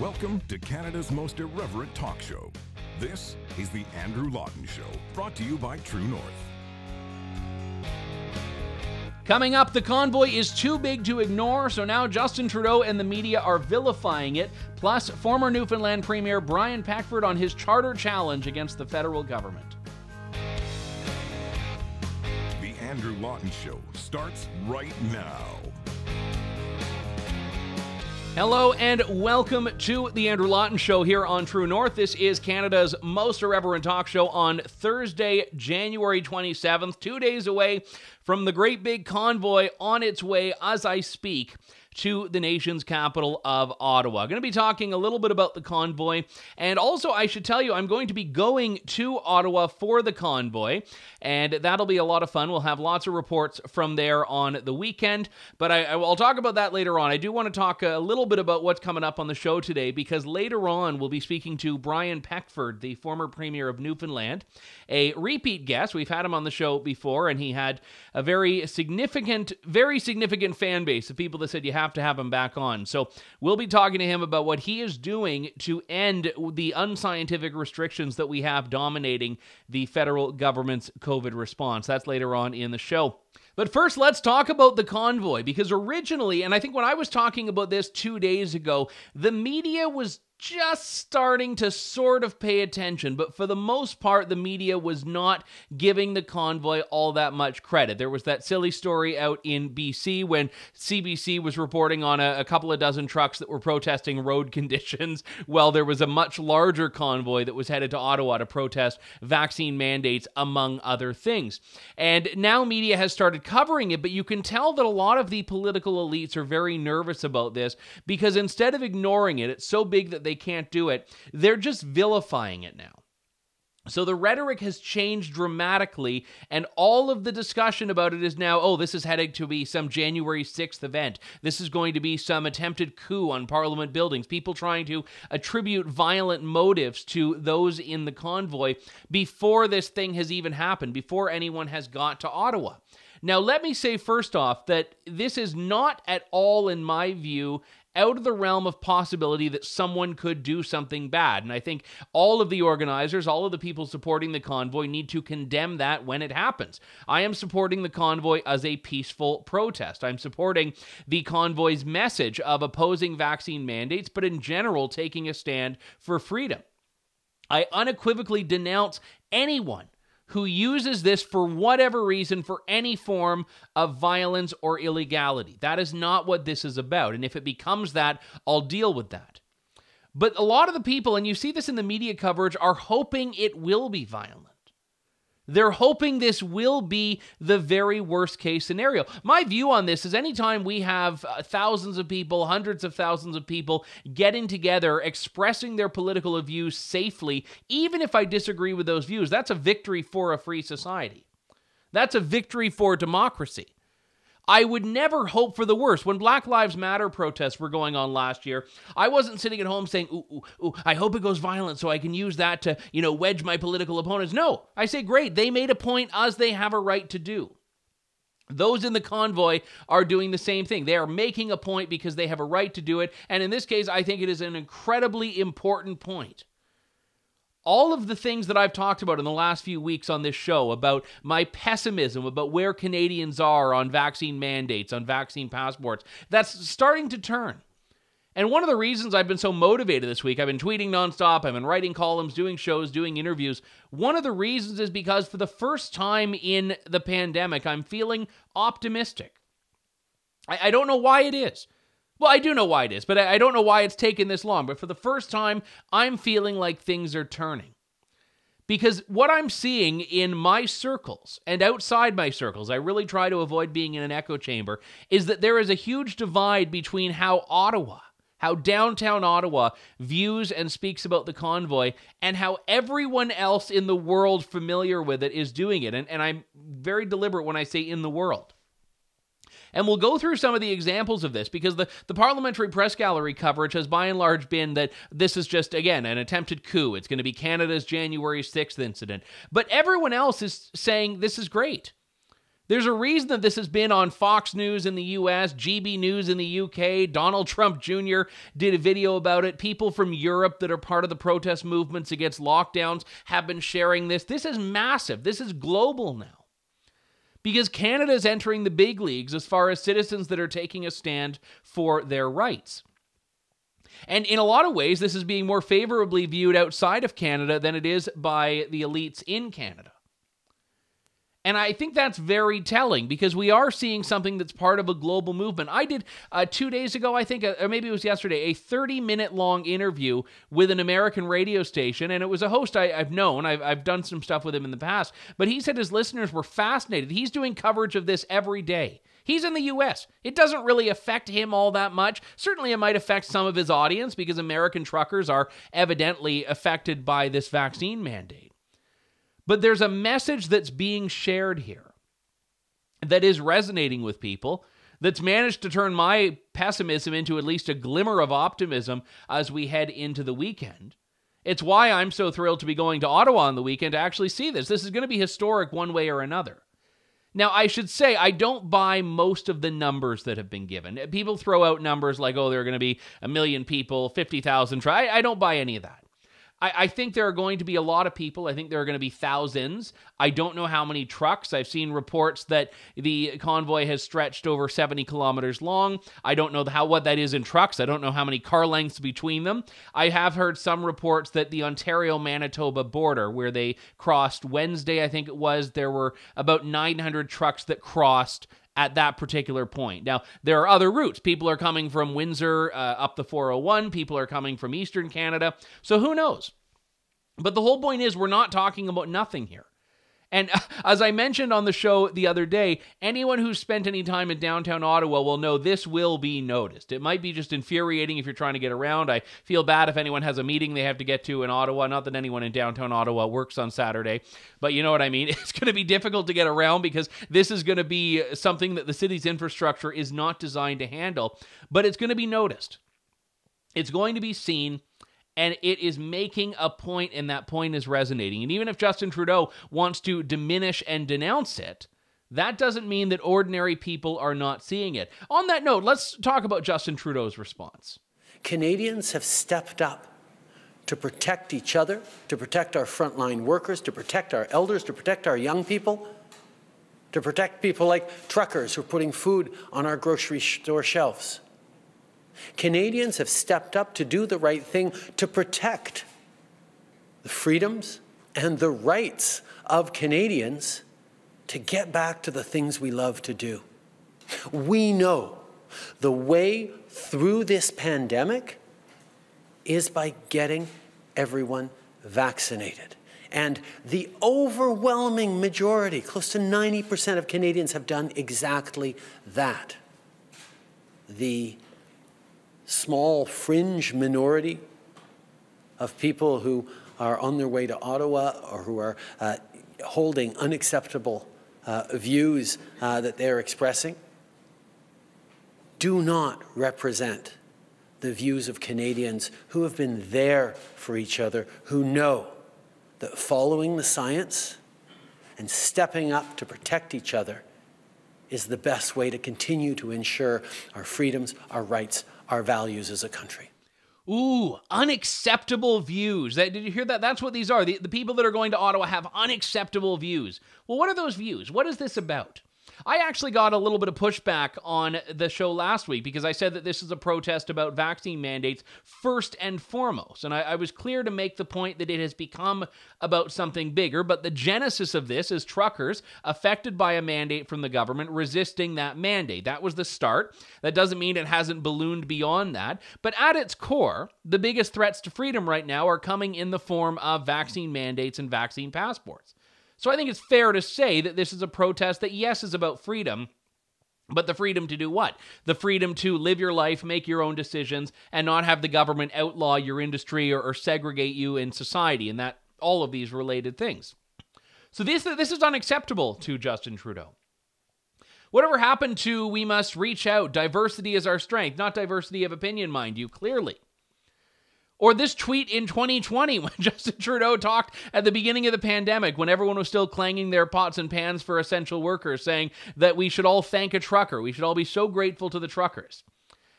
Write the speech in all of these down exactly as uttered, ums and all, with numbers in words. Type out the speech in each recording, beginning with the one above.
Welcome to Canada's most irreverent talk show. This is The Andrew Lawton Show, brought to you by True North. Coming up, the convoy is too big to ignore, so now Justin Trudeau and the media are vilifying it, plus former Newfoundland Premier Brian Peckford on his charter challenge against the federal government. The Andrew Lawton Show starts right now. Hello and welcome to The Andrew Lawton Show here on True North. This is Canada's most irreverent talk show on Thursday, January twenty-seventh, two days away from the great big convoy on its way, as I speak, to the nation's capital of Ottawa. I'm going to be talking a little bit about the convoy, and also I should tell you I'm going to be going to Ottawa for the convoy, and that'll be a lot of fun. We'll have lots of reports from there on the weekend, but I, I'll talk about that later on. I do want to talk a little bit about what's coming up on the show today, because later on we'll be speaking to Brian Peckford, the former Premier of Newfoundland, a repeat guest. We've had him on the show before, and he had a very significant, very significant fan base of people that said you have have to have him back on. So we'll be talking to him about what he is doing to end the unscientific restrictions that we have dominating the federal government's COVID response. That's later on in the show. But first, let's talk about the convoy, because originally, and I think when I was talking about this two days ago, the media was just starting to sort of pay attention, but for the most part, the media was not giving the convoy all that much credit. There was that silly story out in B C when C B C was reporting on a, a couple of dozen trucks that were protesting road conditions. Well, there was a much larger convoy that was headed to Ottawa to protest vaccine mandates, among other things. And now media has started covering it, but you can tell that a lot of the political elites are very nervous about this, because instead of ignoring it, it's so big that they They can't do it. They're just vilifying it now. So the rhetoric has changed dramatically, and all of the discussion about it is now, oh, this is heading to be some January sixth event. This is going to be some attempted coup on Parliament buildings. People trying to attribute violent motives to those in the convoy before this thing has even happened, before anyone has got to Ottawa. Now, let me say first off that this is not at all, in my view, out of the realm of possibility that someone could do something bad. And I think all of the organizers, all of the people supporting the convoy need to condemn that when it happens. I am supporting the convoy as a peaceful protest. I'm supporting the convoy's message of opposing vaccine mandates, but in general, taking a stand for freedom. I unequivocally denounce anyone who uses this for whatever reason for any form of violence or illegality. That is not what this is about, and if it becomes that, I'll deal with that. But a lot of the people, and you see this in the media coverage, are hoping it will be violent. They're hoping this will be the very worst case scenario. My view on this is anytime we have uh, thousands of people, hundreds of thousands of people getting together, expressing their political views safely, even if I disagree with those views, that's a victory for a free society. That's a victory for democracy. I would never hope for the worst. When Black Lives Matter protests were going on last year, I wasn't sitting at home saying, ooh, ooh, ooh, I hope it goes violent so I can use that to, you know, wedge my political opponents. No, I say, great, they made a point as they have a right to do. Those in the convoy are doing the same thing. They are making a point because they have a right to do it. And in this case, I think it is an incredibly important point. All of the things that I've talked about in the last few weeks on this show about my pessimism, about where Canadians are on vaccine mandates, on vaccine passports, that's starting to turn. And one of the reasons I've been so motivated this week, I've been tweeting nonstop, I've been writing columns, doing shows, doing interviews. One of the reasons is because for the first time in the pandemic, I'm feeling optimistic. I, I don't know why it is. Well, I do know why it is, but I don't know why it's taken this long. But for the first time, I'm feeling like things are turning. Because what I'm seeing in my circles and outside my circles, I really try to avoid being in an echo chamber, is that there is a huge divide between how Ottawa, how downtown Ottawa views and speaks about the convoy, and how everyone else in the world familiar with it is doing it. And, and I'm very deliberate when I say in the world. And we'll go through some of the examples of this, because the, the parliamentary press gallery coverage has by and large been that this is just, again, an attempted coup. It's going to be Canada's January sixth incident. But everyone else is saying this is great. There's a reason that this has been on Fox News in the U S, G B News in the U K. Donald Trump Junior did a video about it. People from Europe that are part of the protest movements against lockdowns have been sharing this. This is massive. This is global now. Because Canada is entering the big leagues as far as citizens that are taking a stand for their rights. And in a lot of ways, this is being more favorably viewed outside of Canada than it is by the elites in Canada. And I think that's very telling, because we are seeing something that's part of a global movement. I did, uh, two days ago, I think, or maybe it was yesterday, a thirty-minute-long interview with an American radio station, and it was a host I, I've known. I've, I've done some stuff with him in the past, but he said his listeners were fascinated. He's doing coverage of this every day. He's in the U S. It doesn't really affect him all that much. Certainly it might affect some of his audience, because American truckers are evidently affected by this vaccine mandate. But there's a message that's being shared here that is resonating with people, that's managed to turn my pessimism into at least a glimmer of optimism as we head into the weekend. It's why I'm so thrilled to be going to Ottawa on the weekend to actually see this. This is going to be historic one way or another. Now, I should say, I don't buy most of the numbers that have been given. People throw out numbers like, oh, there are going to be a million people, fifty thousand. I, I don't buy any of that. I, I think there are going to be a lot of people. I think there are going to be thousands. I don't know how many trucks. I've seen reports that the convoy has stretched over seventy kilometers long. I don't know how what that is in trucks. I don't know how many car lengths between them. I have heard some reports that the Ontario-Manitoba border, where they crossed Wednesday, I think it was, there were about nine hundred trucks that crossed at that particular point. Now, there are other routes. People are coming from Windsor uh, up the four oh one. People are coming from Eastern Canada. So who knows? But the whole point is we're not talking about nothing here. And uh, as I mentioned on the show the other day, anyone who's spent any time in downtown Ottawa will know this will be noticed. It might be just infuriating if you're trying to get around. I feel bad if anyone has a meeting they have to get to in Ottawa. Not that anyone in downtown Ottawa works on Saturday, but you know what I mean. It's going to be difficult to get around, because this is going to be something that the city's infrastructure is not designed to handle, but it's going to be noticed. It's going to be seen. And it is making a point, and that point is resonating. And even if Justin Trudeau wants to diminish and denounce it, that doesn't mean that ordinary people are not seeing it. On that note, let's talk about Justin Trudeau's response. Canadians have stepped up to protect each other, to protect our frontline workers, to protect our elders, to protect our young people, to protect people like truckers who are putting food on our grocery store shelves. Canadians have stepped up to do the right thing to protect the freedoms and the rights of Canadians to get back to the things we love to do. We know the way through this pandemic is by getting everyone vaccinated. And the overwhelming majority, close to ninety percent of Canadians, have done exactly that. The small fringe minority of people who are on their way to Ottawa or who are uh, holding unacceptable uh, views uh, that they're expressing do not represent the views of Canadians who have been there for each other, who know that following the science and stepping up to protect each other is the best way to continue to ensure our freedoms, our rights, our values as a country. Ooh, unacceptable views. That, did you hear that? That's what these are. The, the people that are going to Ottawa have unacceptable views. Well, what are those views? What is this about? I actually got a little bit of pushback on the show last week because I said that this is a protest about vaccine mandates first and foremost. And I, I was clear to make the point that it has become about something bigger, but the genesis of this is truckers affected by a mandate from the government resisting that mandate. That was the start. That doesn't mean it hasn't ballooned beyond that. But at its core, the biggest threats to freedom right now are coming in the form of vaccine mandates and vaccine passports. So I think it's fair to say that this is a protest that, yes, is about freedom, but the freedom to do what? The freedom to live your life, make your own decisions, and not have the government outlaw your industry or, or segregate you in society, and that all of these related things. So this, this is unacceptable to Justin Trudeau. Whatever happened to we must reach out, diversity is our strength, not diversity of opinion, mind you, clearly. Or this tweet in twenty twenty when Justin Trudeau talked at the beginning of the pandemic when everyone was still clanging their pots and pans for essential workers, saying that we should all thank a trucker. We should all be so grateful to the truckers.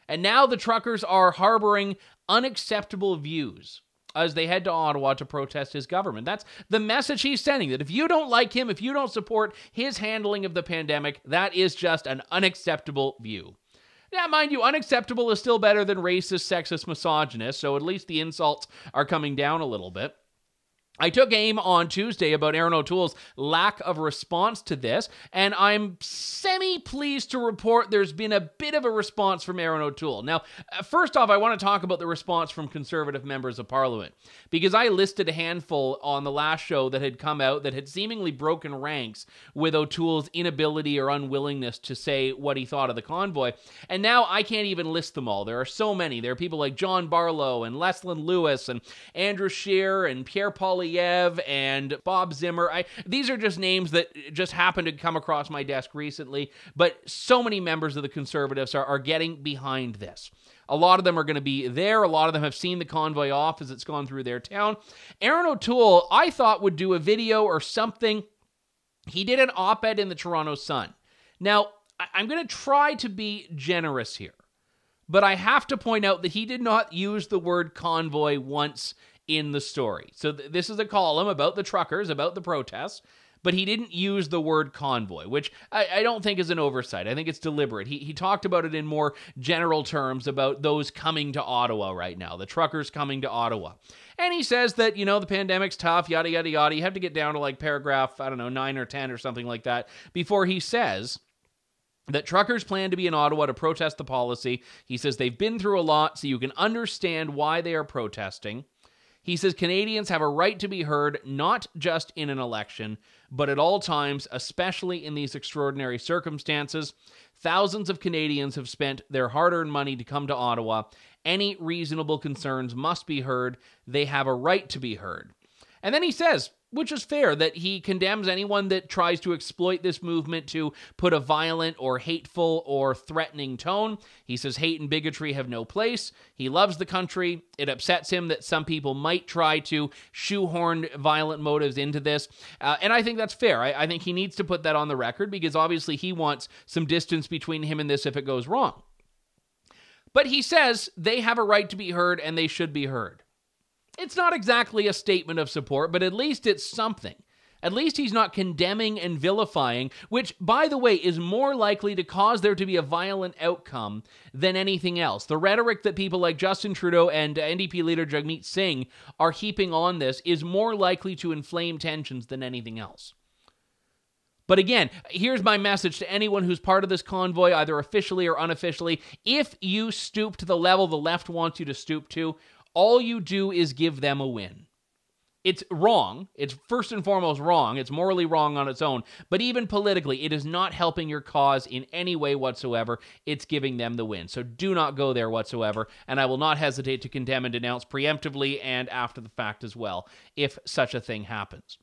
And now the truckers are harboring unacceptable views as they head to Ottawa to protest his government. That's the message he's sending, that if you don't like him, if you don't support his handling of the pandemic, that is just an unacceptable view. Now, mind you, unacceptable is still better than racist, sexist, misogynist, so at least the insults are coming down a little bit. I took aim on Tuesday about Erin O'Toole's lack of response to this, and I'm semi-pleased to report there's been a bit of a response from Erin O'Toole. Now, first off, I want to talk about the response from Conservative members of Parliament, because I listed a handful on the last show that had come out that had seemingly broken ranks with O'Toole's inability or unwillingness to say what he thought of the convoy, and now I can't even list them all. There are so many. There are people like John Barlow and Leslyn Lewis and Andrew Scheer and Pierre Poilievre and Bob Zimmer. I, these are just names that just happened to come across my desk recently, but so many members of the Conservatives are, are getting behind this. A lot of them are going to be there. A lot of them have seen the convoy off as it's gone through their town. Erin O'Toole, I thought, would do a video or something. He did an op-ed in the Toronto Sun. Now, I, I'm going to try to be generous here, but I have to point out that he did not use the word convoy once in the story. So th- this is a column about the truckers, about the protests, but he didn't use the word convoy, which I, I don't think is an oversight. I think it's deliberate. He he talked about it in more general terms about those coming to Ottawa right now, the truckers coming to Ottawa. And he says that, you know, the pandemic's tough, yada, yada, yada. You have to get down to like paragraph, I don't know, nine or ten or something like that before he says that truckers plan to be in Ottawa to protest the policy. He says they've been through a lot, so you can understand why they are protesting. He says Canadians have a right to be heard, not just in an election, but at all times, especially in these extraordinary circumstances. Thousands of Canadians have spent their hard-earned money to come to Ottawa. Any reasonable concerns must be heard. They have a right to be heard. And then he says, which is fair, that he condemns anyone that tries to exploit this movement to put a violent or hateful or threatening tone. He says hate and bigotry have no place. He loves the country. It upsets him that some people might try to shoehorn violent motives into this. Uh, and I think that's fair. I, I think he needs to put that on the record because obviously he wants some distance between him and this if it goes wrong. But he says they have a right to be heard and they should be heard. It's not exactly a statement of support, but at least it's something. At least he's not condemning and vilifying, which, by the way, is more likely to cause there to be a violent outcome than anything else. The rhetoric that people like Justin Trudeau and N D P leader Jagmeet Singh are heaping on this is more likely to inflame tensions than anything else. But again, here's my message to anyone who's part of this convoy, either officially or unofficially. If you stoop to the level the left wants you to stoop to, all you do is give them a win. It's wrong. It's first and foremost wrong. It's morally wrong on its own. But even politically, it is not helping your cause in any way whatsoever. It's giving them the win. So do not go there whatsoever. And I will not hesitate to condemn and denounce preemptively and after the fact as well, if such a thing happens.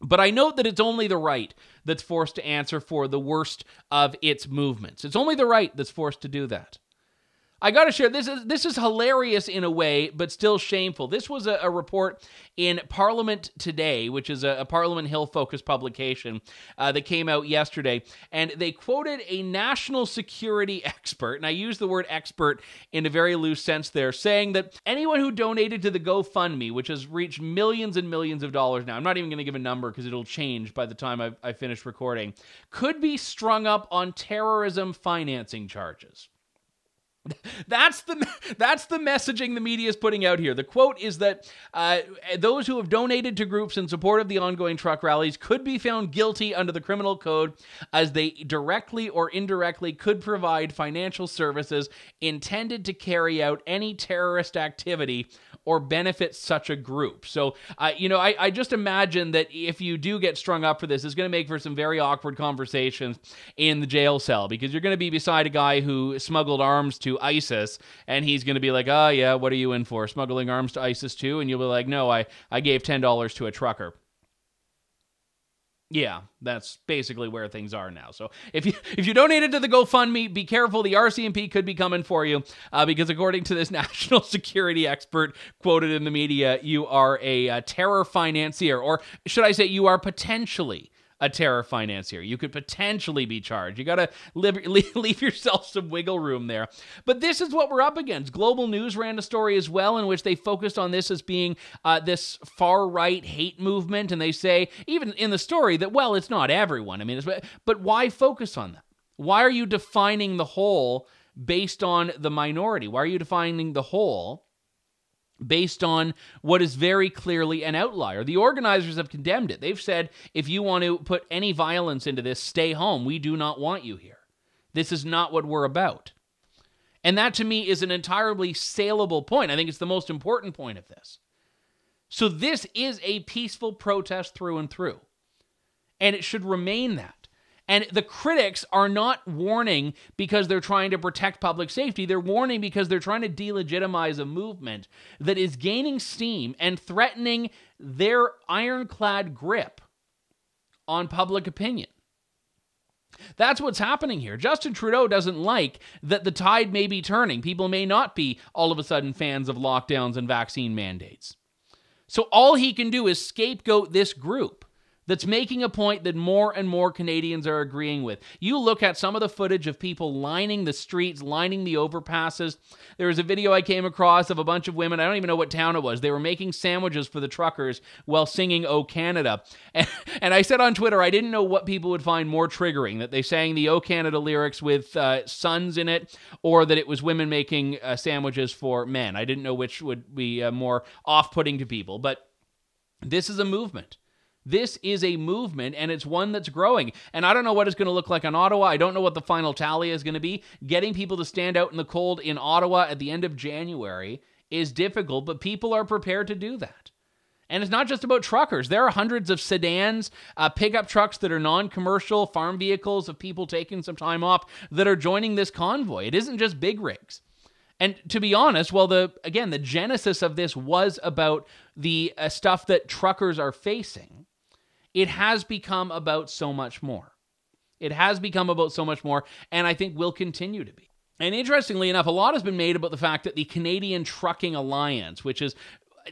But I note that it's only the right that's forced to answer for the worst of its movements. It's only the right that's forced to do that. I got to share, this is this is hilarious in a way, but still shameful. This was a, a report in Parliament Today, which is a, a Parliament Hill-focused publication uh, that came out yesterday, and they quoted a national security expert, and I use the word expert in a very loose sense there, saying that anyone who donated to the GoFundMe, which has reached millions and millions of dollars now, I'm not even going to give a number because it'll change by the time I, I finish recording, could be strung up on terrorism financing charges. That's the that's the messaging the media is putting out here. The quote is that uh, those who have donated to groups in support of the ongoing truck rallies could be found guilty under the criminal code as they directly or indirectly could provide financial services intended to carry out any terrorist activity or benefit such a group. So, uh, you know, I, I just imagine that if you do get strung up for this, it's going to make for some very awkward conversations in the jail cell because you're going to be beside a guy who smuggled arms to ISIS, and he's going to be like, oh, yeah, what are you in for? Smuggling arms to ISIS too? And you'll be like, no, I, I gave ten dollars to a trucker. Yeah, that's basically where things are now. So if you if you donated to the GoFundMe, be careful. The R C M P could be coming for you uh, because according to this national security expert quoted in the media, you are a uh, terror financier, or should I say you are potentially a terror financier. You could potentially be charged. You got to leave yourself some wiggle room there. But this is what we're up against. Global News ran a story as well in which they focused on this as being uh, this far-right hate movement, and they say, even in the story, that, well, it's not everyone. I mean, it's, but why focus on them? Why are you defining the whole based on the minority? Why are you defining the whole based on what is very clearly an outlier? The organizers have condemned it. They've said, if you want to put any violence into this, stay home. We do not want you here. This is not what we're about. And that, to me, is an entirely saleable point. I think it's the most important point of this. So this is a peaceful protest through and through, and it should remain that. And the critics are not warning because they're trying to protect public safety. They're warning because they're trying to delegitimize a movement that is gaining steam and threatening their ironclad grip on public opinion. That's what's happening here. Justin Trudeau doesn't like that the tide may be turning. People may not be all of a sudden fans of lockdowns and vaccine mandates. So all he can do is scapegoat this group that's making a point that more and more Canadians are agreeing with. You look at some of the footage of people lining the streets, lining the overpasses. There was a video I came across of a bunch of women, I don't even know what town it was, they were making sandwiches for the truckers while singing O Canada. And, and I said on Twitter, I didn't know what people would find more triggering, that they sang the O Canada lyrics with uh, sons in it, or that it was women making uh, sandwiches for men. I didn't know which would be uh, more off-putting to people, but this is a movement. This is a movement, and it's one that's growing. And I don't know what it's going to look like in Ottawa. I don't know what the final tally is going to be. Getting people to stand out in the cold in Ottawa at the end of January is difficult, but people are prepared to do that. And it's not just about truckers. There are hundreds of sedans, uh, pickup trucks that are non-commercial, farm vehicles of people taking some time off that are joining this convoy. It isn't just big rigs. And to be honest, well, the again, the genesis of this was about the uh, stuff that truckers are facing. It has become about so much more. It has become about so much more, and I think will continue to be. And interestingly enough, a lot has been made about the fact that the Canadian Trucking Alliance, which is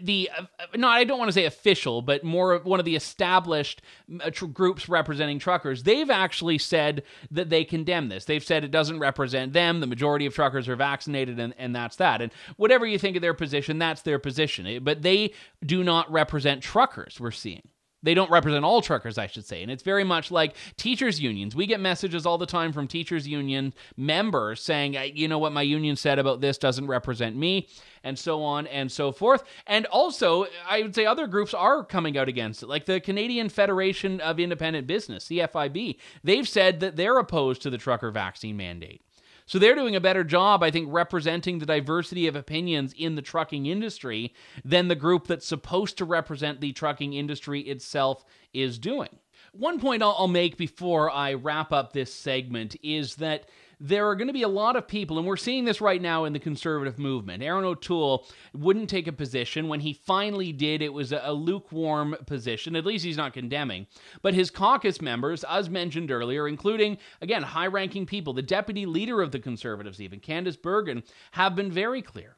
the, uh, not, I don't want to say official, but more of one of the established uh, tr- groups representing truckers, they've actually said that they condemn this. They've said it doesn't represent them. The majority of truckers are vaccinated, and, and that's that. And whatever you think of their position, that's their position. It, but they do not represent truckers, we're seeing. They don't represent all truckers, I should say. And it's very much like teachers' unions. We get messages all the time from teachers' union members saying, you know what my union said about this doesn't represent me, and so on and so forth. And also, I would say other groups are coming out against it, like the Canadian Federation of Independent Business, C F I B. They've said that they're opposed to the trucker vaccine mandate. So they're doing a better job, I think, representing the diversity of opinions in the trucking industry than the group that's supposed to represent the trucking industry itself is doing. One point I'll make before I wrap up this segment is that there are going to be a lot of people, and we're seeing this right now in the conservative movement. Erin O'Toole wouldn't take a position. When he finally did, it was a lukewarm position. At least he's not condemning. But his caucus members, as mentioned earlier, including, again, high-ranking people, the deputy leader of the Conservatives even, Candace Bergen, have been very clear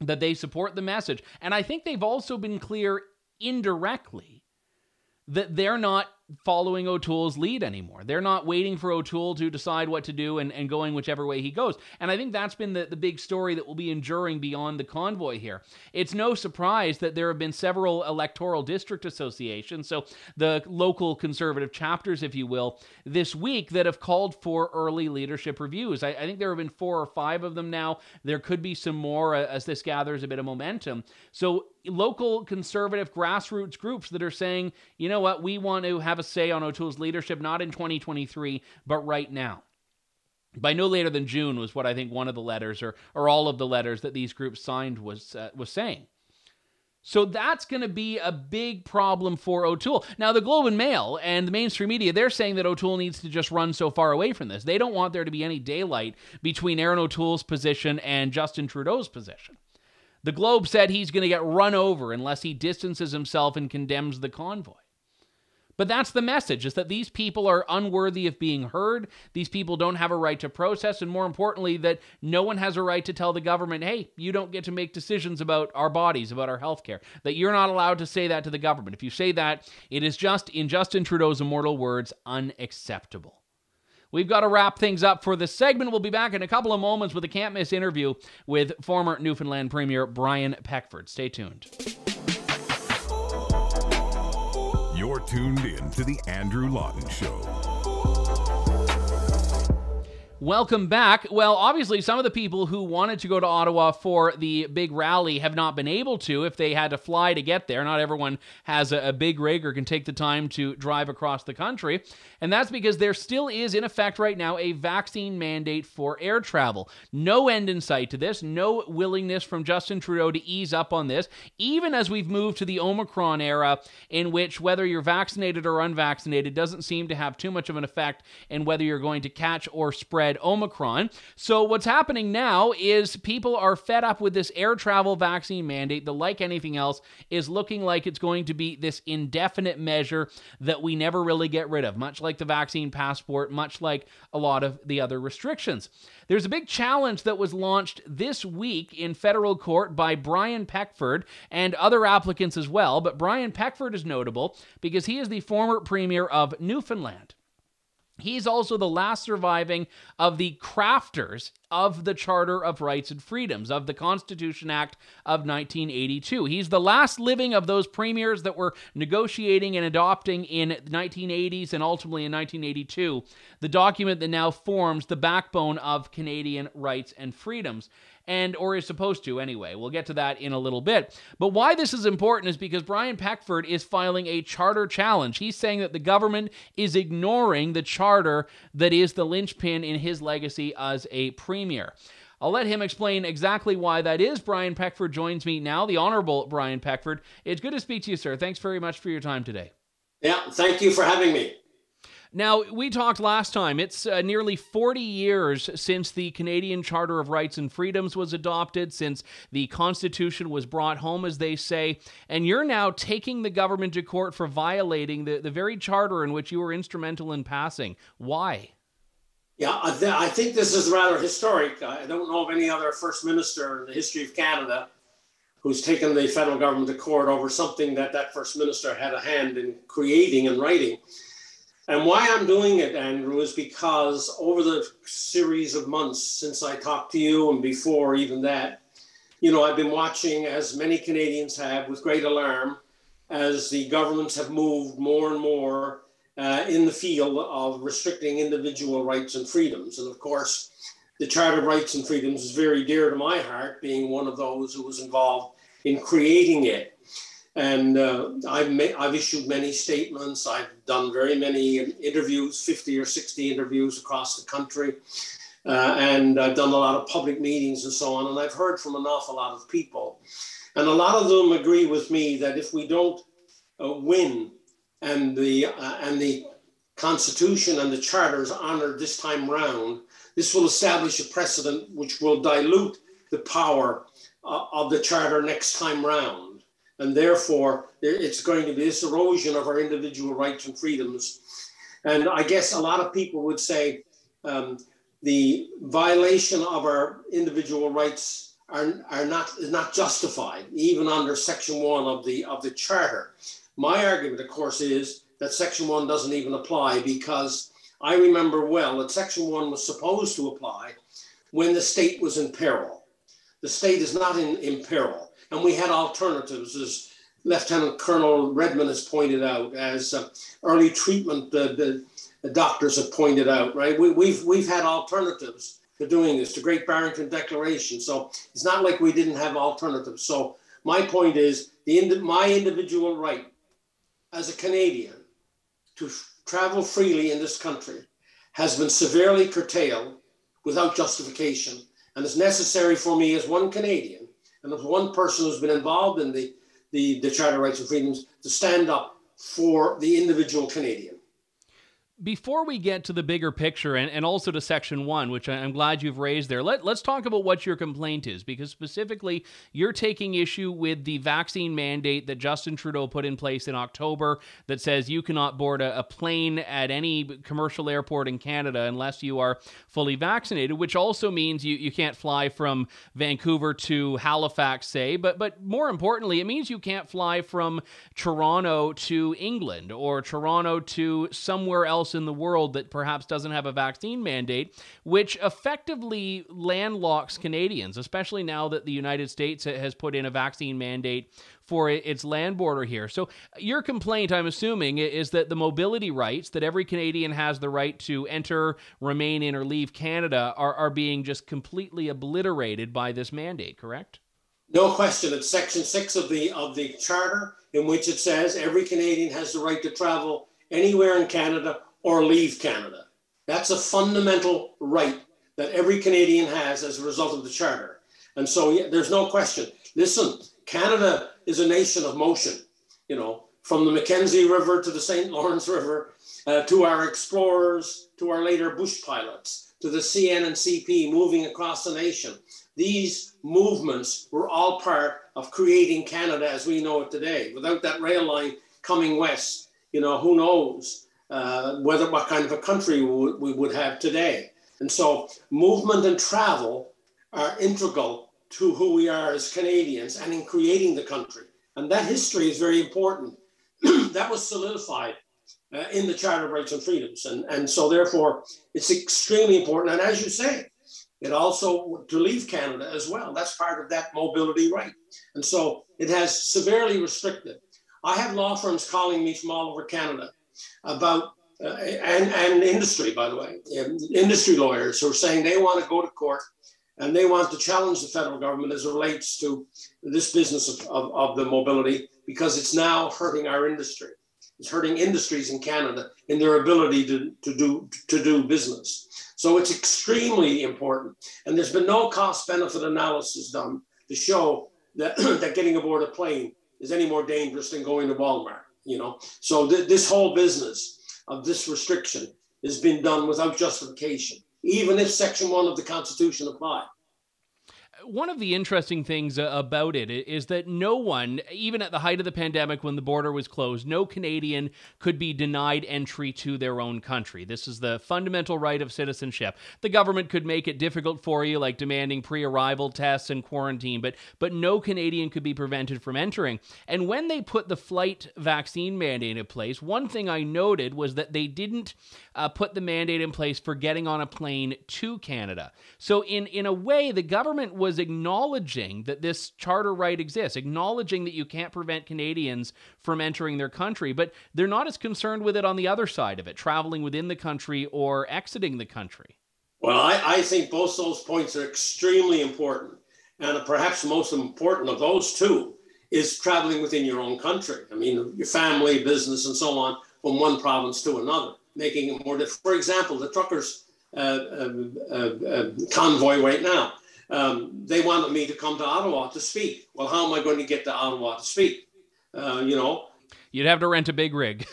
that they support the message. And I think they've also been clear indirectly that they're not following O'Toole's lead anymore. They're not waiting for O'Toole to decide what to do and, and going whichever way he goes. And I think that's been the, the big story that will be enduring beyond the convoy here. It's no surprise that there have been several electoral district associations, so the local conservative chapters, if you will, this week that have called for early leadership reviews. I, I think there have been four or five of them now. There could be some more as this gathers a bit of momentum. So local conservative grassroots groups that are saying, you know what, we want to have a say on O'Toole's leadership, not in twenty twenty-three, but right now. By no later than June was what I think one of the letters, or or all of the letters that these groups signed was uh, was saying. So that's going to be a big problem for O'Toole. Now, the Globe and Mail and the mainstream media, they're saying that O'Toole needs to just run so far away from this. They don't want there to be any daylight between Erin O'Toole's position and Justin Trudeau's position. The Globe said he's going to get run over unless he distances himself and condemns the convoy. But that's the message, is that these people are unworthy of being heard. These people don't have a right to protest. And more importantly, that no one has a right to tell the government, hey, you don't get to make decisions about our bodies, about our health care, that you're not allowed to say that to the government. If you say that, it is just, in Justin Trudeau's immortal words, unacceptable. We've got to wrap things up for this segment. We'll be back in a couple of moments with a can't-miss interview with former Newfoundland Premier Brian Peckford. Stay tuned. You're tuned in to The Andrew Lawton Show. Welcome back. Well, obviously, some of the people who wanted to go to Ottawa for the big rally have not been able to if they had to fly to get there. Not everyone has a, a big rig or can take the time to drive across the country. And that's because there still is, in effect right now, a vaccine mandate for air travel. No end in sight to this. No willingness from Justin Trudeau to ease up on this, even as we've moved to the Omicron era, in which whether you're vaccinated or unvaccinated doesn't seem to have too much of an effect in whether you're going to catch or spread Omicron. So what's happening now is people are fed up with this air travel vaccine mandate that, like anything else, is looking like it's going to be this indefinite measure that we never really get rid of, much like the vaccine passport, much like a lot of the other restrictions. There's a big challenge that was launched this week in federal court by Brian Peckford and other applicants as well, but Brian Peckford is notable because he is the former premier of Newfoundland. He's also the last surviving of the crafters of the Charter of Rights and Freedoms, of the Constitution Act of nineteen eighty-two. He's the last living of those premiers that were negotiating and adopting in the nineteen eighties and ultimately in nineteen eighty-two, the document that now forms the backbone of Canadian rights and freedoms. And, or is supposed to anyway. We'll get to that in a little bit. But why this is important is because Brian Peckford is filing a charter challenge. He's saying that the government is ignoring the charter that is the linchpin in his legacy as a premier. I'll let him explain exactly why that is. Brian Peckford joins me now, the Honorable Brian Peckford. It's good to speak to you, sir. Thanks very much for your time today. Yeah, thank you for having me. Now, we talked last time. It's uh, nearly forty years since the Canadian Charter of Rights and Freedoms was adopted, since the Constitution was brought home, as they say, and you're now taking the government to court for violating the, the very charter in which you were instrumental in passing. Why? Yeah, I, th I think this is rather historic. I don't know of any other First Minister in the history of Canada who's taken the federal government to court over something that that First Minister had a hand in creating and writing. And why I'm doing it, Andrew, is because over the series of months since I talked to you and before even that, you know, I've been watching, as many Canadians have, with great alarm, as the governments have moved more and more uh, in the field of restricting individual rights and freedoms. And of course, the Charter of Rights and Freedoms is very dear to my heart, being one of those who was involved in creating it. And uh, I've, made, I've issued many statements. I've done very many interviews, fifty or sixty interviews across the country. Uh, and I've done a lot of public meetings and so on. And I've heard from an awful lot of people. And a lot of them agree with me that if we don't uh, win and the, uh, and the Constitution and the Charter is honored this time round, this will establish a precedent which will dilute the power uh, of the Charter next time round. And therefore, it's going to be this erosion of our individual rights and freedoms. And I guess a lot of people would say um, the violation of our individual rights are, are not, is not justified, even under Section one of the, of the Charter. My argument, of course, is that Section one doesn't even apply, because I remember well that Section one was supposed to apply when the state was in peril. The state is not in, in peril. And we had alternatives, as Lieutenant Colonel Redman has pointed out, as uh, early treatment uh, the, the doctors have pointed out, right? We, we've, we've had alternatives to doing this, the Great Barrington Declaration. So it's not like we didn't have alternatives. So my point is, the ind my individual right as a Canadian to travel freely in this country has been severely curtailed without justification. And it's necessary for me as one Canadian, and as one person who's been involved in the, the, the Charter of Rights and Freedoms, to stand up for the individual Canadian. Before we get to the bigger picture and, and also to Section one, which I'm glad you've raised there, let, let's talk about what your complaint is, because specifically you're taking issue with the vaccine mandate that Justin Trudeau put in place in October that says you cannot board a, a plane at any commercial airport in Canada unless you are fully vaccinated, which also means you, you can't fly from Vancouver to Halifax, say, but, but more importantly, it means you can't fly from Toronto to England or Toronto to somewhere else in the world that perhaps doesn't have a vaccine mandate, which effectively landlocks Canadians, especially now that the United States has put in a vaccine mandate for its land border here. So your complaint, I'm assuming, is that the mobility rights, that every Canadian has the right to enter, remain in, or leave Canada, are, are being just completely obliterated by this mandate, correct? No question. It's Section six of the, of the Charter, in which it says every Canadian has the right to travel anywhere in Canada or leave Canada. That's a fundamental right that every Canadian has as a result of the Charter. And so yeah, there's no question. Listen, Canada is a nation of motion, you know, from the Mackenzie River to the Saint Lawrence River, uh, to our explorers, to our later bush pilots, to the C N and C P moving across the nation. These movements were all part of creating Canada as we know it today. Without that rail line coming west, you know, who knows uh, whether what kind of a country we, we would have today. And so movement and travel are integral to who we are as Canadians and in creating the country. And that history is very important. That was solidified uh, in the Charter of Rights and Freedoms. And, and so therefore, it's extremely important. And as you say, it also to leave Canada as well. That's part of that mobility right. And so it has severely restricted. I have law firms calling me from all over Canada about, uh, and, and industry, by the way, industry lawyers who are saying they want to go to court and they want to challenge the federal government as it relates to this business of, of, of the mobility, because it's now hurting our industry. It's hurting industries in Canada in their ability to, to, do, to do business. So it's extremely important. And there's been no cost-benefit analysis done to show that, that getting aboard a plane is any more dangerous than going to Walmart, you know? So th this whole business of this restriction has been done without justification, even if Section one of the Constitution applied. One of the interesting things about it is that no one, even at the height of the pandemic when the border was closed, no Canadian could be denied entry to their own country. This is the fundamental right of citizenship. The government could make it difficult for you, like demanding pre-arrival tests and quarantine, but, but no Canadian could be prevented from entering. And when they put the flight vaccine mandate in place, one thing I noted was that they didn't uh, put the mandate in place for getting on a plane to Canada. So in, in a way, the government was acknowledging that this charter right exists, acknowledging that you can't prevent Canadians from entering their country, but they're not as concerned with it on the other side of it, traveling within the country or exiting the country. Well, I, I think both those points are extremely important. And perhaps most important of those two is traveling within your own country. I mean, your family, business, and so on, from one province to another, making it more difficult. For example, the truckers' uh, uh, uh, uh, convoy right now, Um, they wanted me to come to Ottawa to speak. Well, how am I going to get to Ottawa to speak? Uh, you know, you'd have to rent a big rig.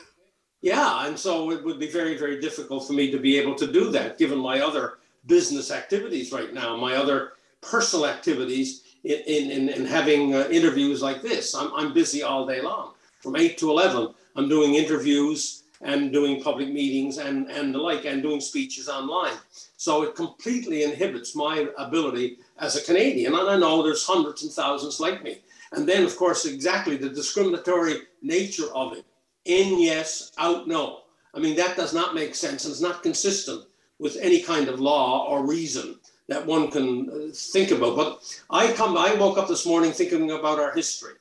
Yeah. And so it would be very, very difficult for me to be able to do that, given my other business activities right now, my other personal activities in, in, in, in having uh, interviews like this. I'm, I'm busy all day long from eight to eleven. I'm doing interviews and doing public meetings and, and the like, and doing speeches online. So it completely inhibits my ability as a Canadian, and I know there's hundreds and thousands like me. And then, of course, exactly the discriminatory nature of it. In yes, out no. I mean, that does not make sense, and it's not consistent with any kind of law or reason that one can think about. But I, come, I woke up this morning thinking about our history,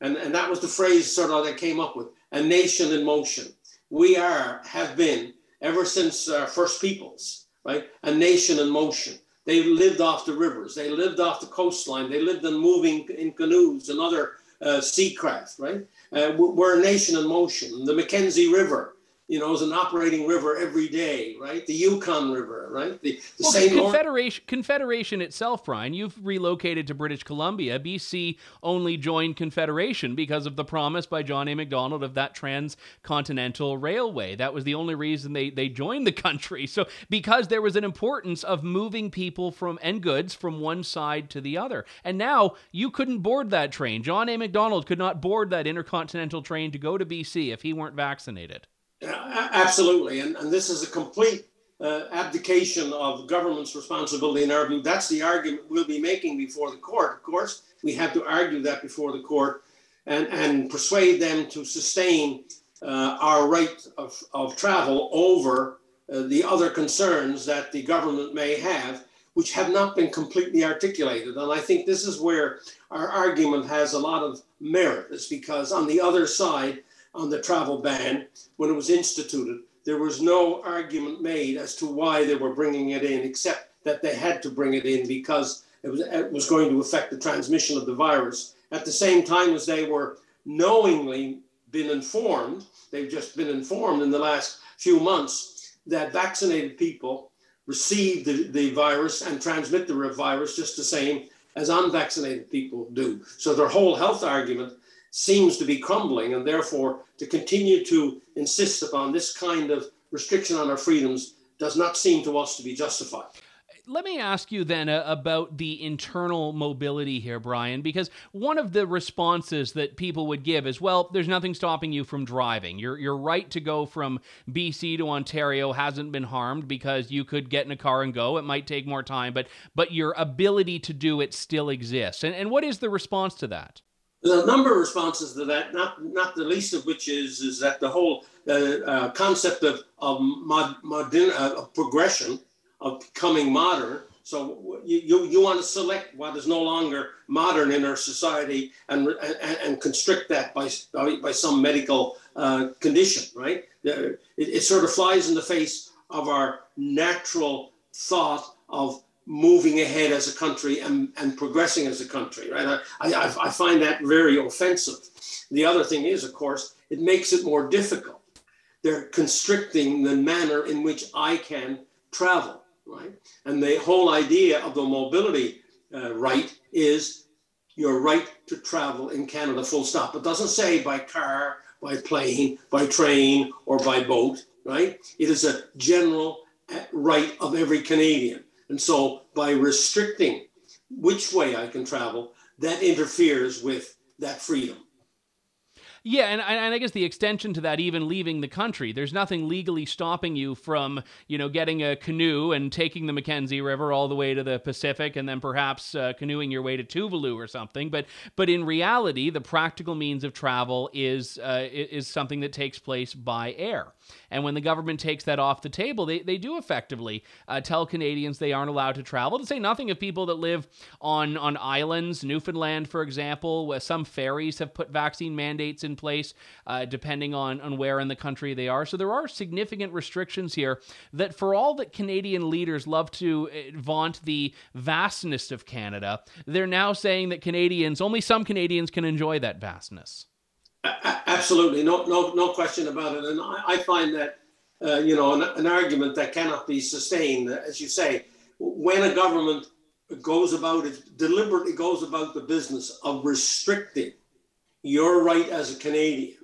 and, and that was the phrase sort of that I came up with, a nation in motion. We are, have been, ever since our First Peoples, right? A nation in motion. They lived off the rivers. They lived off the coastline. They lived in moving in canoes and other uh, sea craft, right? Uh, we're a nation in motion. The Mackenzie River you know, is an operating river every day, right? The Yukon River, right? The, the well, Saint Confederation, Confederation itself, Brian, you've relocated to British Columbia. B C only joined Confederation because of the promise by John A. Macdonald of that transcontinental railway. That was the only reason they, they joined the country. So because there was an importance of moving people from and goods from one side to the other. And now you couldn't board that train. John A. Macdonald could not board that intercontinental train to go to B C if he weren't vaccinated. Yeah, absolutely. And, and this is a complete uh, abdication of government's responsibility in our view. That's the argument we'll be making before the court. Of course, we have to argue that before the court and, and persuade them to sustain uh, our right of, of travel over uh, the other concerns that the government may have, which have not been completely articulated. And I think this is where our argument has a lot of merit, is because on the other side, on the travel ban, when it was instituted, there was no argument made as to why they were bringing it in, except that they had to bring it in because it was, it was going to affect the transmission of the virus. At the same time as they were knowingly been informed, they've just been informed in the last few months that vaccinated people receive the, the virus and transmit the virus just the same as unvaccinated people do. So their whole health argument seems to be crumbling, and therefore to continue to insist upon this kind of restriction on our freedoms does not seem to us to be justified. Let me ask you then uh, about the internal mobility here, Brian, because one of the responses that people would give is, well, there's nothing stopping you from driving. Your, your right to go from B C to Ontario hasn't been harmed because you could get in a car and go. It might take more time, but, but your ability to do it still exists. And, and what is the response to that? There's a number of responses to that, not, not the least of which is, is that the whole uh, uh, concept of, of mod, modern, uh, of progression, of becoming modern. So you, you, you want to select what is no longer modern in our society and, and, and constrict that by, by some medical uh, condition, right? It, it sort of flies in the face of our natural thought of moving ahead as a country and, and progressing as a country, right? I, I, I find that very offensive. The other thing is, of course, it makes it more difficult. They're constricting the manner in which I can travel, right? And the whole idea of the mobility uh, right is your right to travel in Canada, full stop. It doesn't say by car, by plane, by train, or by boat, right? It is a general right of every Canadian. And so by restricting which way I can travel, that interferes with that freedom. Yeah, and, and I guess the extension to that, even leaving the country, there's nothing legally stopping you from, you know, getting a canoe and taking the Mackenzie River all the way to the Pacific and then perhaps uh, canoeing your way to Tuvalu or something. But but in reality, the practical means of travel is uh, is something that takes place by air. And when the government takes that off the table, they, they do effectively uh, tell Canadians they aren't allowed to travel, to say nothing of people that live on, on islands, Newfoundland, for example, where some ferries have put vaccine mandates in in place, uh, depending on, on where in the country they are. So there are significant restrictions here that, for all that Canadian leaders love to vaunt the vastness of Canada, they're now saying that Canadians, only some Canadians can enjoy that vastness. Absolutely. No, no, no question about it. And I, I find that, uh, you know, an, an argument that cannot be sustained, as you say, when a government goes about it, deliberately goes about the business of restricting your right as a Canadian,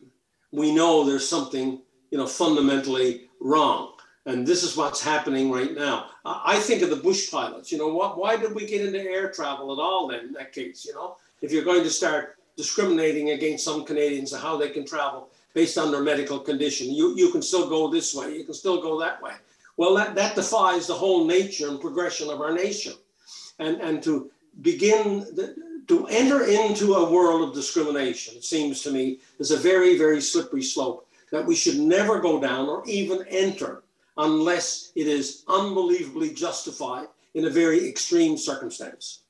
we know there's something, you know, fundamentally wrong. And this is what's happening right now. I think of the Bush pilots, you know, what, why did we get into air travel at all then, in that case, you know? If you're going to start discriminating against some Canadians and how they can travel based on their medical condition, you, you can still go this way, you can still go that way. Well, that, that defies the whole nature and progression of our nation. And, and to begin... the, To enter into a world of discrimination, it seems to me, is a very, very slippery slope that we should never go down or even enter unless it is unbelievably justified in a very extreme circumstance.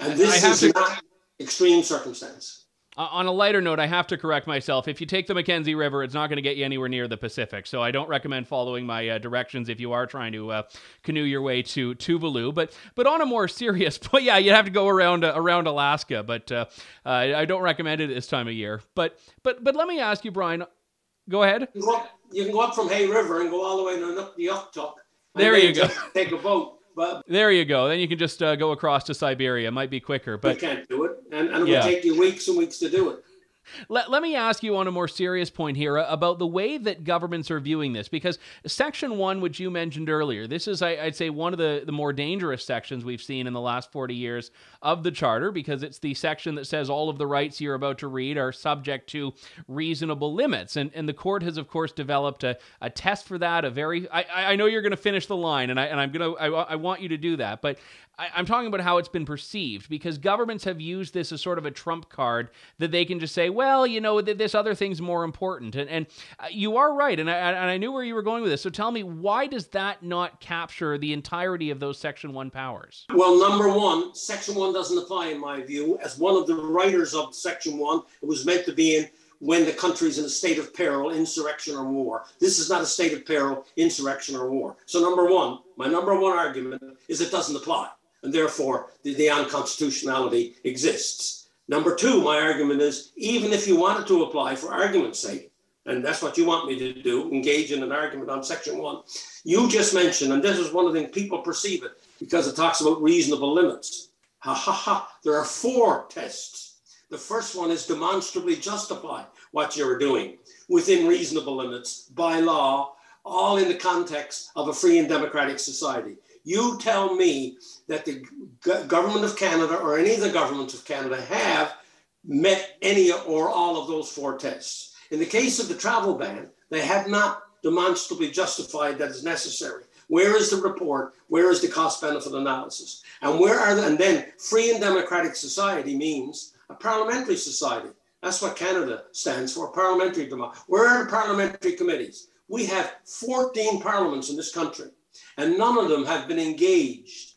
And this is to... not extreme circumstance. Uh, on a lighter note, I have to correct myself. If you take the Mackenzie River, it's not going to get you anywhere near the Pacific. So I don't recommend following my uh, directions if you are trying to uh, canoe your way to Tuvalu. But but on a more serious point, yeah, you'd have to go around uh, around Alaska. But uh, uh, I don't recommend it this time of year. But but but let me ask you, Brian. Go ahead. You can go up, you can go up from Hay River and go all the way to up the Uktuk. There you go. Take a boat. But there you go. Then you can just uh, go across to Siberia. It might be quicker. But you can't do it. And, and it yeah. will take you weeks and weeks to do it. Let, let me ask you on a more serious point here about the way that governments are viewing this, because Section one, which you mentioned earlier, this is, I, I'd say, one of the, the more dangerous sections we've seen in the last forty years of the Charter, because it's the section that says all of the rights you're about to read are subject to reasonable limits. And, and the court has, of course, developed a, a test for that, a very... I, I know you're going to finish the line, and, I, and I'm going to, I, I want you to do that, but... I'm talking about how it's been perceived, because governments have used this as sort of a trump card that they can just say, well, you know, this other thing's more important. And, and you are right, and I, and I knew where you were going with this. So tell me, why does that not capture the entirety of those Section one powers? Well, number one, Section one doesn't apply in my view. As one of the writers of Section one, it was meant to be in when the country's in a state of peril, insurrection or war. This is not a state of peril, insurrection or war. So number one, my number one argument is it doesn't apply. And therefore, the, the unconstitutionality exists. Number two, my argument is, even if you wanted to apply for argument's sake, and that's what you want me to do, engage in an argument on Section one, you just mentioned, and this is one of the things people perceive it, because it talks about reasonable limits. Ha ha ha, there are four tests. The first one is demonstrably justify what you're doing within reasonable limits, by law, all in the context of a free and democratic society. You tell me that the government of Canada or any of the governments of Canada have met any or all of those four tests. In the case of the travel ban, they have not demonstrably justified that it's necessary. Where is the report? Where is the cost-benefit analysis? And where are the, and then free and democratic society means a parliamentary society. That's what Canada stands for, parliamentary democracy. Where are the parliamentary committees? We have fourteen parliaments in this country. And none of them have been engaged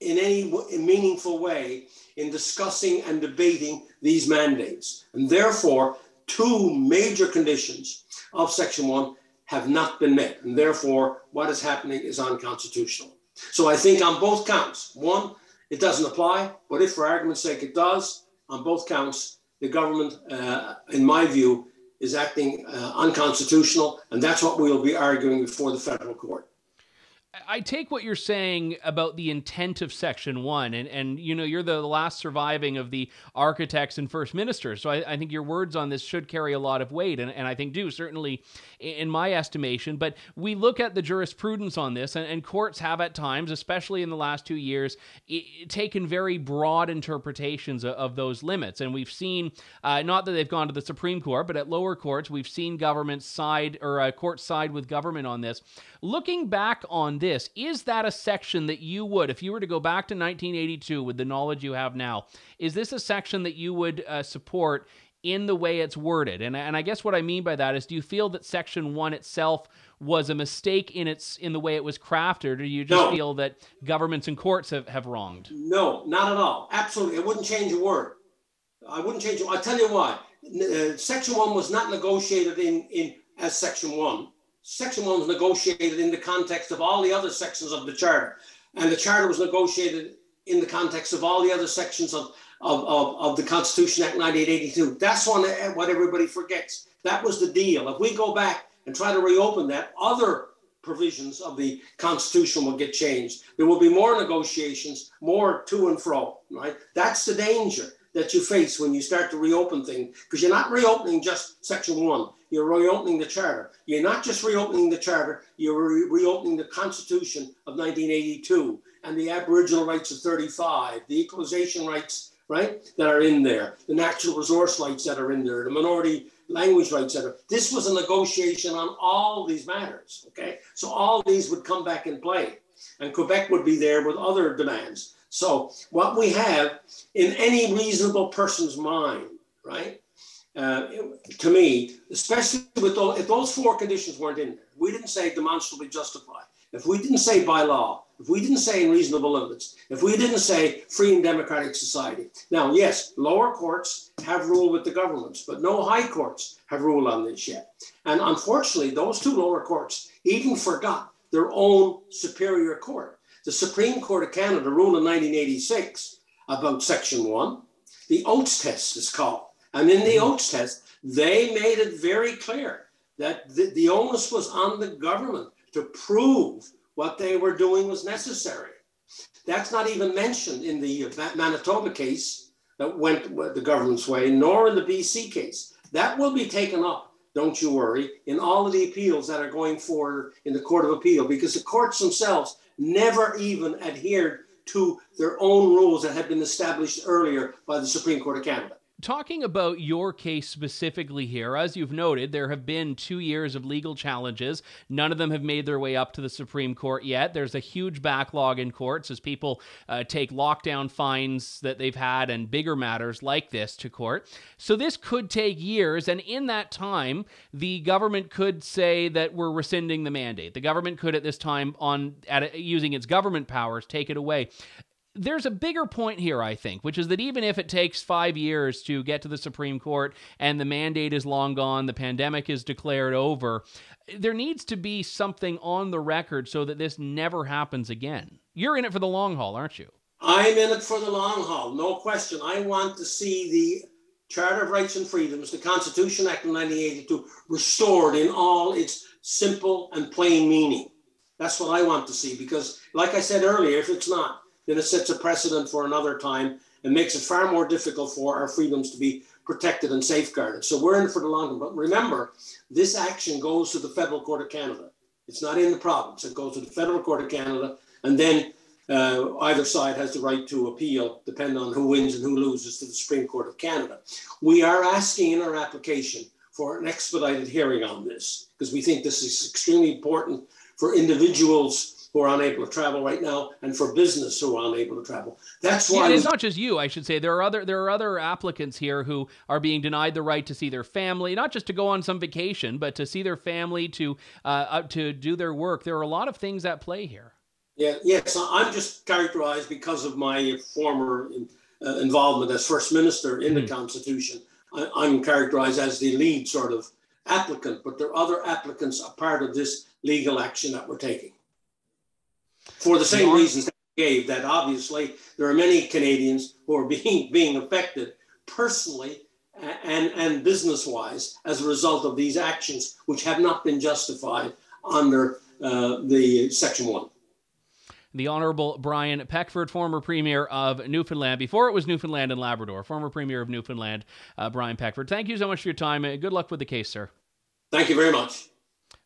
in any w meaningful way in discussing and debating these mandates. And therefore, two major conditions of Section one have not been met. And therefore, what is happening is unconstitutional. So I think on both counts, one, it doesn't apply, but if for argument's sake it does, on both counts, the government, uh, in my view, is acting uh, unconstitutional. And that's what we will be arguing before the federal court. I take what you're saying about the intent of Section one, and, and you know, you're the last surviving of the architects and first ministers, so I, I think your words on this should carry a lot of weight, and, and I think do, certainly in my estimation. But we look at the jurisprudence on this, and, and courts have at times, especially in the last two years, it, taken very broad interpretations of, of those limits, and we've seen, uh, not that they've gone to the Supreme Court, but at lower courts, we've seen government side, or uh, court side with government on this. Looking back on this, This, is that a section that you would, if you were to go back to nineteen eighty-two with the knowledge you have now, is this a section that you would uh, support in the way it's worded? And, and I guess what I mean by that is, do you feel that Section one itself was a mistake in its in the way it was crafted, or do you just no. feel that governments and courts have, have wronged? No, not at all. Absolutely. It wouldn't change a word. I wouldn't change it. I'll tell you why. Uh, Section one was not negotiated in, in as Section one. Section one was negotiated in the context of all the other sections of the Charter. And the Charter was negotiated in the context of all the other sections of, of, of, of the Constitution Act nineteen eighty-two. That's one, what everybody forgets. That was the deal. If we go back and try to reopen that, other provisions of the Constitution will get changed. There will be more negotiations, more to and fro, right? That's the danger that you face when you start to reopen things, because you're not reopening just Section one. You're reopening the Charter. You're not just reopening the Charter, you're re reopening the Constitution of nineteen eighty-two and the Aboriginal rights of thirty-five, the equalization rights, right, that are in there, the natural resource rights that are in there, the minority language rights that are. This was a negotiation on all these matters, okay? So all these would come back in play, and Quebec would be there with other demands. So what we have in any reasonable person's mind, right, Uh, to me, especially with those, if those four conditions weren't in there, we didn't say demonstrably justify, if we didn't say by law, if we didn't say in reasonable limits, if we didn't say free and democratic society. Now, yes, lower courts have ruled with the governments, but no high courts have ruled on this yet. And unfortunately, those two lower courts even forgot their own superior court. The Supreme Court of Canada ruled in nineteen eighty-six about Section one. The Oates test is called. And in the Oates test, they made it very clear that the, the onus was on the government to prove what they were doing was necessary. That's not even mentioned in the Manitoba case that went the government's way, nor in the B C case. That will be taken up, don't you worry, in all of the appeals that are going forward in the Court of Appeal, because the courts themselves never even adhered to their own rules that had been established earlier by the Supreme Court of Canada. Talking about your case specifically here, as you've noted, there have been two years of legal challenges. None of them have made their way up to the Supreme Court yet. There's a huge backlog in courts as people uh, take lockdown fines that they've had and bigger matters like this to court. So this could take years, and in that time, the government could say that we're rescinding the mandate. The government could, at this time, on at a, using its government powers, take it away. There's a bigger point here, I think, which is that even if it takes five years to get to the Supreme Court and the mandate is long gone, the pandemic is declared over, there needs to be something on the record so that this never happens again. You're in it for the long haul, aren't you? I'm in it for the long haul, no question. I want to see the Charter of Rights and Freedoms, the Constitution Act of nineteen eighty-two, restored in all its simple and plain meaning. That's what I want to see, because like I said earlier, if it's not, then it sets a precedent for another time and makes it far more difficult for our freedoms to be protected and safeguarded. So we're in for the long run. But remember, this action goes to the Federal Court of Canada. It's not in the province. It goes to the Federal Court of Canada. And then uh, either side has the right to appeal, depending on who wins and who loses, to the Supreme Court of Canada. We are asking in our application for an expedited hearing on this, because we think this is extremely important for individuals who are unable to travel right now, and for business who are unable to travel. That's why. Yeah, and it's not just you, I should say. There are other there are other applicants here who are being denied the right to see their family, not just to go on some vacation, but to see their family, to uh, to do their work. There are a lot of things at play here. Yeah, yes, I'm just characterized because of my former uh, involvement as First Minister in mm-hmm. the Constitution. I, I'm characterized as the lead sort of applicant, but there are other applicants a part of this legal action that we're taking. For the same reasons that I gave, that obviously there are many Canadians who are being being affected personally and, and business-wise as a result of these actions, which have not been justified under uh, the Section one. The Honourable Brian Peckford, former Premier of Newfoundland, before it was Newfoundland and Labrador, former Premier of Newfoundland, uh, Brian Peckford. Thank you so much for your time. Good luck with the case, sir. Thank you very much.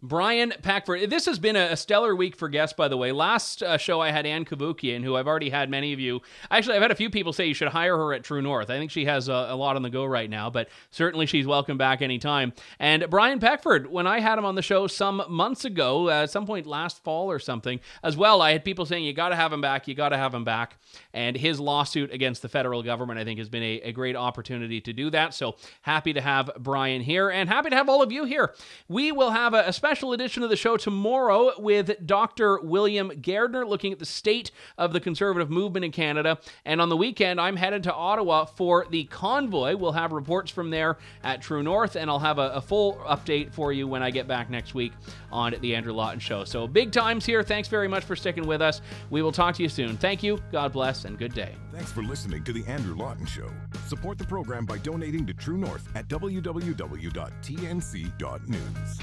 Brian Peckford. This has been a stellar week for guests, by the way. Last uh, show I had Anne Kabukian, who I've already had many of you. Actually, I've had a few people say you should hire her at True North. I think she has a, a lot on the go right now, but certainly she's welcome back anytime. And Brian Peckford, when I had him on the show some months ago, at uh, some point last fall or something, as well, I had people saying, you got to have him back, you got to have him back. And his lawsuit against the federal government, I think, has been a, a great opportunity to do that. So happy to have Brian here, and happy to have all of you here. We will have a, a special Special edition of the show tomorrow with Doctor William Gardner, looking at the state of the conservative movement in Canada. And on the weekend, I'm headed to Ottawa for the convoy. We'll have reports from there at True North, and I'll have a, a full update for you when I get back next week on the Andrew Lawton Show. So big times here. Thanks very much for sticking with us. We will talk to you soon. Thank you. God bless, and good day. Thanks for listening to the Andrew Lawton Show. Support the program by donating to True North at w w w dot t n c dot news.